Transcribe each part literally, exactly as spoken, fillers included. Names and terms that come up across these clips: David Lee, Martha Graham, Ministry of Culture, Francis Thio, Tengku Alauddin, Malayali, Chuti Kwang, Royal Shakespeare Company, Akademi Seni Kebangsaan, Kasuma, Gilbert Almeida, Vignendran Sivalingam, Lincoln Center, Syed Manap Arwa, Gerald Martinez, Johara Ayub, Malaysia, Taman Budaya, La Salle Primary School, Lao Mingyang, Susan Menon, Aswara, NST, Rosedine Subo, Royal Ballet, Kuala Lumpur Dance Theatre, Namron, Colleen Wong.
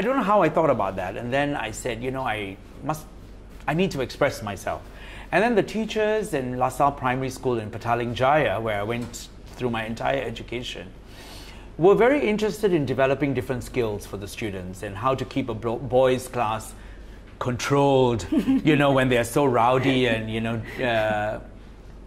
I don't know how I thought about that. And then I said, you know, I must, I need to express myself. And then the teachers in La Salle Primary School in Pataling Jaya, where I went through my entire education, were very interested in developing different skills for the students and how to keep a boys' class controlled, you know, when they're so rowdy and, you know. Uh,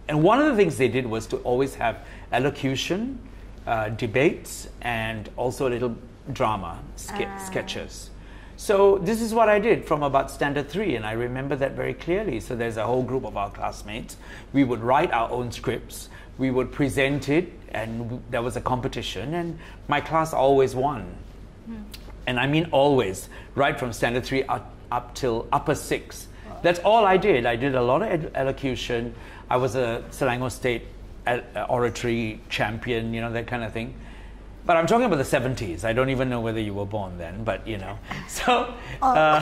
and one of the things they did was to always have elocution, uh, debates, and also a little drama, ske uh. sketches. So this is what I did from about standard three, and I remember that very clearly. So there's a whole group of our classmates. We would write our own scripts. We would present it, and there was a competition, and my class always won. Mm. And I mean always, right from standard three up, up till upper six. Wow. That's all I did. I did a lot of elocution. I was a Selangor State oratory champion, you know, that kind of thing. But I'm talking about the seventies. I don't even know whether you were born then, but you know. So, oh. uh,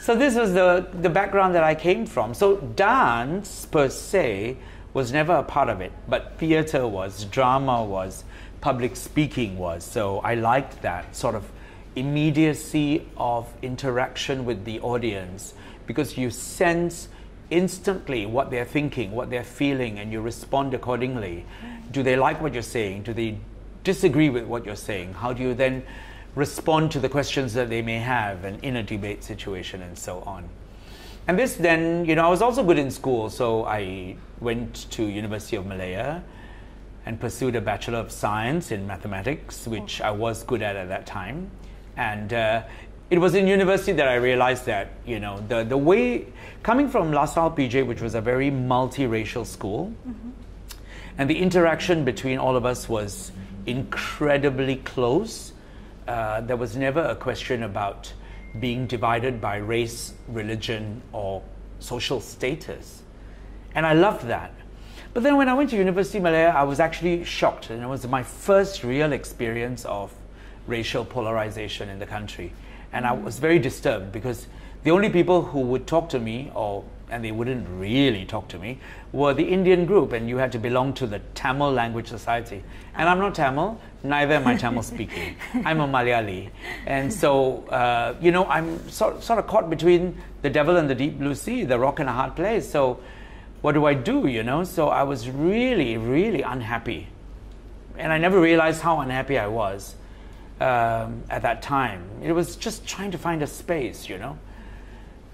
so this was the, the background that I came from. So dance, per se, was never a part of it. But theatre was, drama was, public speaking was. So I liked that sort of immediacy of interaction with the audience, because you sense instantly what they're thinking, what they're feeling, and you respond accordingly. Do they like what you're saying? Do they disagree with what you're saying? How do you then respond to the questions that they may have, and in a debate situation, and so on? And this then, you know, I was also good in school, so I went to University of Malaya and pursued a Bachelor of Science in Mathematics, which I was good at at that time. And uh, it was in university that I realized that, you know, the, the way, coming from La Salle P J, which was a very multiracial school, mm-hmm. and the interaction between all of us was incredibly close. Uh, there was never a question about being divided by race, religion, or social status. And I loved that. But then when I went to University of Malaya, I was actually shocked. And it was my first real experience of racial polarization in the country. And I was very disturbed, because the only people who would talk to me, or and they wouldn't really talk to me, were the Indian group, and you had to belong to the Tamil Language Society. And I'm not Tamil, neither am I Tamil speaking. I'm a Malayali. And so, uh, you know, I'm sort, sort of caught between the devil and the deep blue sea, the rock and a hard place. So what do I do, you know? So I was really, really unhappy. And I never realized how unhappy I was um, at that time. It was just trying to find a space, you know?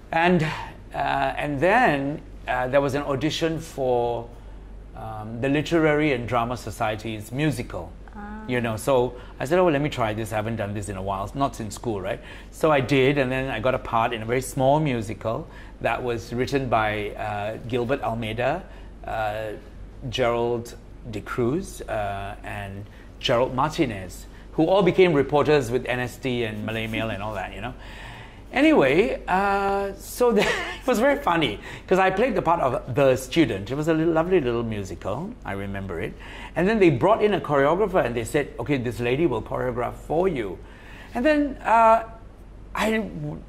And... Uh, and then uh, there was an audition for um, the Literary and Drama Society's musical, ah. you know. So I said, oh, well, let me try this. I haven't done this in a while. Not since school, right? So I did, and then I got a part in a very small musical that was written by uh, Gilbert Almeida, uh, Gerald De Cruz, uh, and Gerald Martinez, who all became reporters with N S T and Malay Mail and all that, you know. Anyway, uh, so the, it was very funny, because I played the part of the student. It was a little, lovely little musical, I remember it. And then they brought in a choreographer, and they said, okay, this lady will choreograph for you. And then uh, I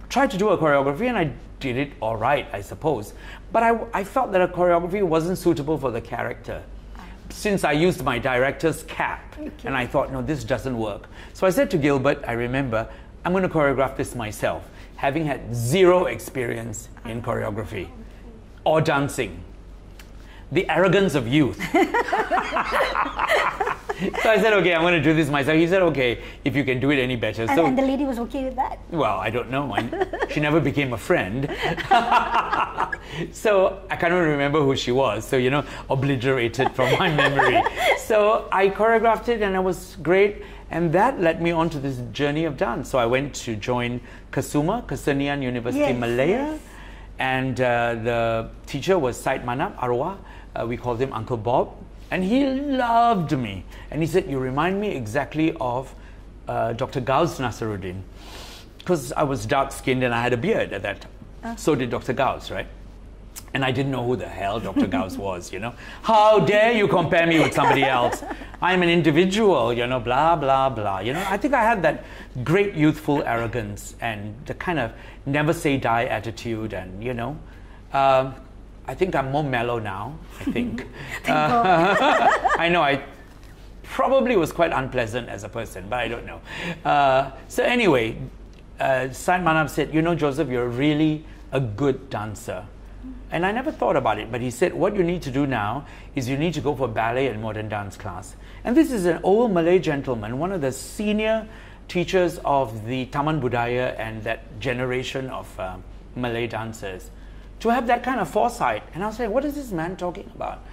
tried to do a choreography, and I did it all right, I suppose. But I, I felt that a choreography wasn't suitable for the character, since I used my director's cap. Okay. And I thought, no, this doesn't work. So I said to Gilbert, I remember, I'm going to choreograph this myself, having had zero experience in choreography or dancing. The arrogance of youth. So I said, okay, I'm going to do this myself. He said, okay, if you can do it any better. And, so, and the lady was okay with that? Well, I don't know. I, she never became a friend. So I can't even remember who she was. So, you know, obliterated from my memory. So I choreographed it, and it was great. And that led me on to this journey of dance. So I went to join Kasuma, Kesenian University, yes, Malaya. Yes. And uh, the teacher was Syed Manap Arwa. Uh, we called him Uncle Bob. And he loved me. And he said, you remind me exactly of uh, Doctor Gaus Nasiruddin. Because I was dark-skinned and I had a beard at that time. Uh. So did Doctor Gaus, right? And I didn't know who the hell Doctor Gaus was, you know. How dare you compare me with somebody else? I'm an individual, you know, blah, blah, blah. You know, I think I had that great youthful arrogance and the kind of never-say-die attitude and, you know. Uh, I think I'm more mellow now, I think. uh, I know, I probably was quite unpleasant as a person, but I don't know. Uh, so anyway, uh, Syed Manap said, you know, Joseph, you're really a good dancer. And I never thought about it, but he said, what you need to do now is you need to go for ballet and modern dance class. And this is an old Malay gentleman, one of the senior teachers of the Taman Budaya and that generation of uh, Malay dancers, to have that kind of foresight. And I was like, what is this man talking about?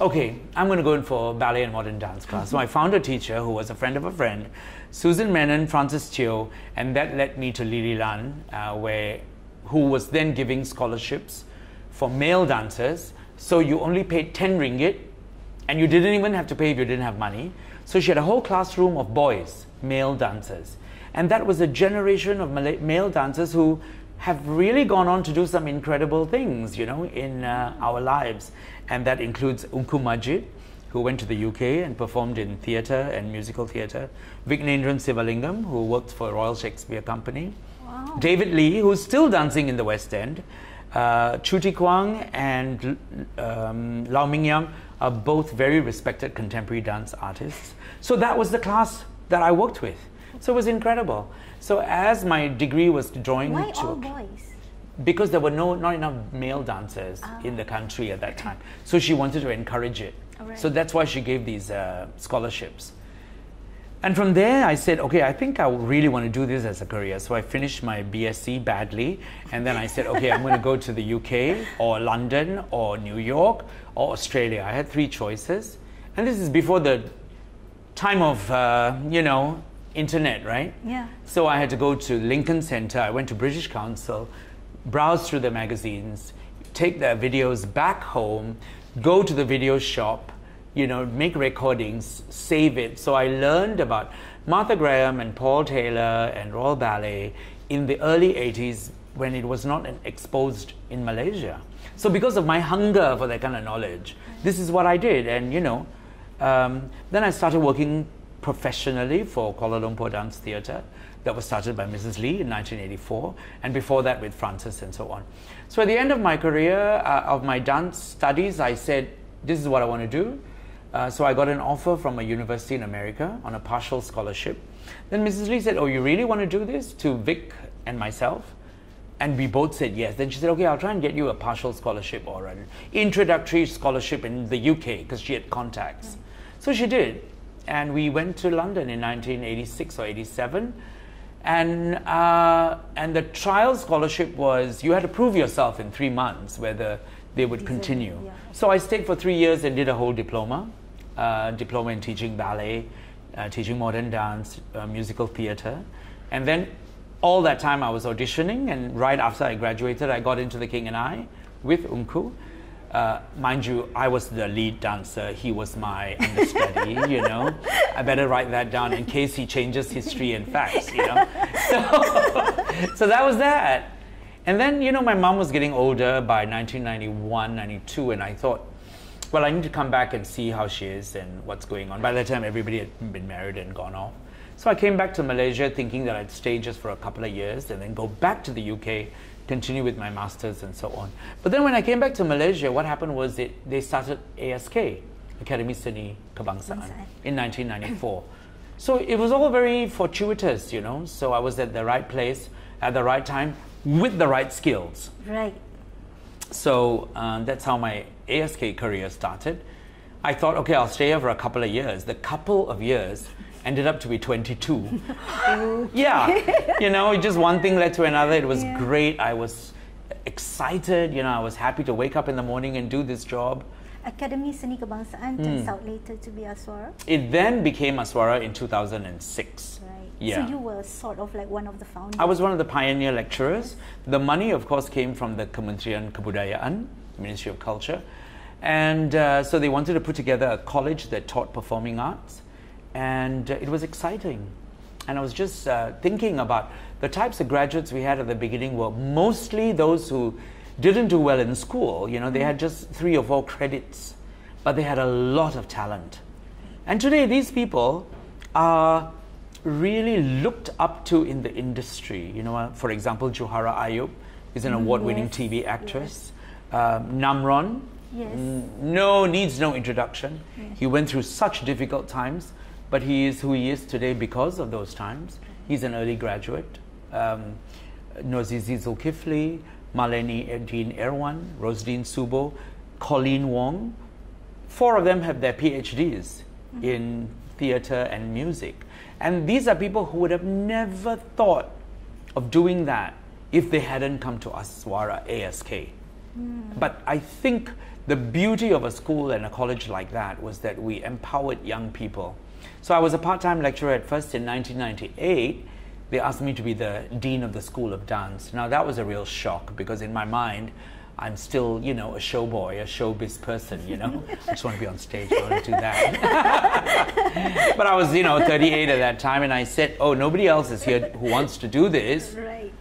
Okay, I'm going to go in for ballet and modern dance class. So I found a teacher who was a friend of a friend, Susan Menon, Francis Thio, and that led me to Lili Lan, uh, where, who was then giving scholarships for male dancers, so you only paid ten ringgit, and you didn't even have to pay if you didn't have money. So she had a whole classroom of boys, male dancers. And that was a generation of Malay male dancers who have really gone on to do some incredible things, you know, in uh, our lives. And that includes Unku Majid, who went to the U K and performed in theatre and musical theatre. Vignendran Sivalingam, who worked for Royal Shakespeare Company. Wow. David Lee, who's still dancing in the West End. Uh, Chuti Kwang and um, Lao Mingyang are both very respected contemporary dance artists. So that was the class that I worked with. So it was incredible. So as my degree was drawing Why to all boys? Because there were no, not enough male dancers oh. in the country at that time. So she wanted to encourage it. Right. So that's why she gave these uh, scholarships. And from there, I said, okay, I think I really want to do this as a career. So I finished my B S c badly. And then I said, okay, I'm going to go to the U K or London or New York or Australia. I had three choices. And this is before the time of, uh, you know, internet, right? Yeah. So I had to go to Lincoln Center. I went to British Council, browse through the magazines, take their videos back home, go to the video shop, you know, make recordings, save it. So I learned about Martha Graham and Paul Taylor and Royal Ballet in the early eighties when it was not exposed in Malaysia. So because of my hunger for that kind of knowledge, this is what I did. And, you know, um, then I started working professionally for Kuala Lumpur Dance Theatre. That was started by Missus Lee in nineteen eighty-four, and before that with Francis and so on. So at the end of my career, uh, of my dance studies, I said, this is what I want to do. Uh, so I got an offer from a university in America on a partial scholarship. Then Missus Lee said, oh, you really want to do this? To Vic and myself. And we both said yes. Then she said, okay, I'll try and get you a partial scholarship or an introductory scholarship in the U K, because she had contacts. Mm. So she did. And we went to London in nineteen eighty-six or eighty-seven. And, uh, and the trial scholarship was, you had to prove yourself in three months, whether they would continue. Yeah. So I stayed for three years and did a whole diploma, uh, diploma in teaching ballet, uh, teaching modern dance, uh, musical theatre. And then all that time I was auditioning, and right after I graduated, I got into The King and I with Unku. Uh, mind you, I was the lead dancer, he was my understudy, you know. I better write that down in case he changes history and facts, you know. So, so that was that. And then, you know, my mom was getting older by nineteen ninety-one, ninety-two, and I thought, well, I need to come back and see how she is and what's going on. By that time, everybody had been married and gone off. So I came back to Malaysia thinking that I'd stay just for a couple of years and then go back to the U K, continue with my masters and so on. But then when I came back to Malaysia, what happened was it, they started A S K, Akademi Seni Kebangsaan, in nineteen ninety-four. So it was all very fortuitous, you know. So I was at the right place at the right time, with the right skills. Right. So um, that's how my A S K career started. I thought, okay, I'll stay here for a couple of years. The couple of years ended up to be twenty-two. Yeah, you know, just one thing led to another. It was yeah. great. I was excited. You know, I was happy to wake up in the morning and do this job. Akademi Seni Kebangsaan turns mm. out later to be Aswara. It then became Aswara in two thousand six. Right. Yeah. So you were sort of like one of the founders? I was one of the pioneer lecturers. The money, of course, came from the Kementerian Kebudayaan, Ministry of Culture. And uh, so they wanted to put together a college that taught performing arts. And uh, it was exciting. And I was just uh, thinking about the types of graduates we had at the beginning were mostly those who didn't do well in school. You know, they had just three or four credits, but they had a lot of talent. And today, these people are really looked up to in the industry. You know, for example, Johara Ayub is an award-winning yes. T V actress. Yes. Uh, Namron, yes. no needs no introduction. Yes. He went through such difficult times, but he is who he is today because of those times. He's an early graduate. um, Nozizi Zulkifli, Maleni Dean Erwan, Rosedine Subo, Colleen Wong. Four of them have their PhDs mm-hmm. in theatre and music. And these are people who would have never thought of doing that if they hadn't come to Aswara A S K. Mm. But I think the beauty of a school and a college like that was that we empowered young people. So I was a part-time lecturer at first. In nineteen ninety-eight, they asked me to be the dean of the School of Dance. Now that was a real shock, because in my mind, I'm still, you know, a showboy, a showbiz person, you know. I just want to be on stage, I want to do that. But I was, you know, thirty-eight at that time, and I said, oh, nobody else is here who wants to do this. Right.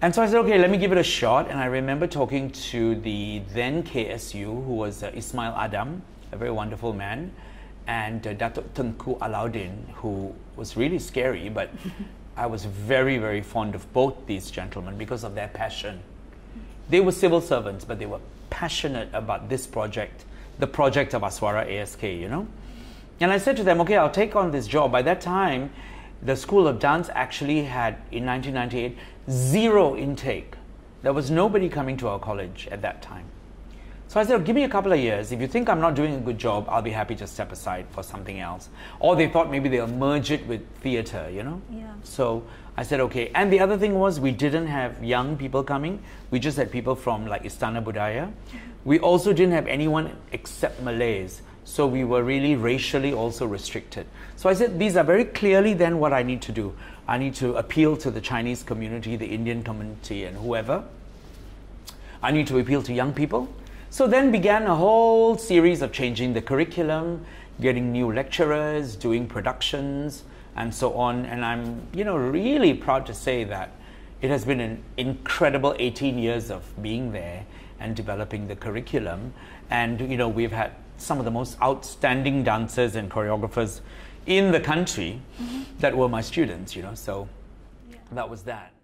And so I said, okay, let me give it a shot. And I remember talking to the then K S U, who was uh, Ismail Adam, a very wonderful man, and uh, Datuk Tengku Alauddin, who was really scary, but I was very, very fond of both these gentlemen because of their passion. They were civil servants, but they were passionate about this project, the project of Aswara A S K, you know. And I said to them, okay, I'll take on this job. By that time, the School of Dance actually had, in nineteen ninety-eight, zero intake. There was nobody coming to our college at that time. So I said, oh, give me a couple of years. If you think I'm not doing a good job, I'll be happy to step aside for something else. Or they thought maybe they'll merge it with theatre, you know? Yeah. So I said, okay. And the other thing was, we didn't have young people coming. We just had people from like Istana Budaya. We also didn't have anyone except Malays. So we were really racially also restricted. So I said, these are very clearly then what I need to do. I need to appeal to the Chinese community, the Indian community, and whoever. I need to appeal to young people. So then began a whole series of changing the curriculum, getting new lecturers, doing productions, and so on. And I'm, you know, really proud to say that it has been an incredible eighteen years of being there and developing the curriculum. And, you know, we've had some of the most outstanding dancers and choreographers in the country mm-hmm. that were my students, you know, so yeah. that was that.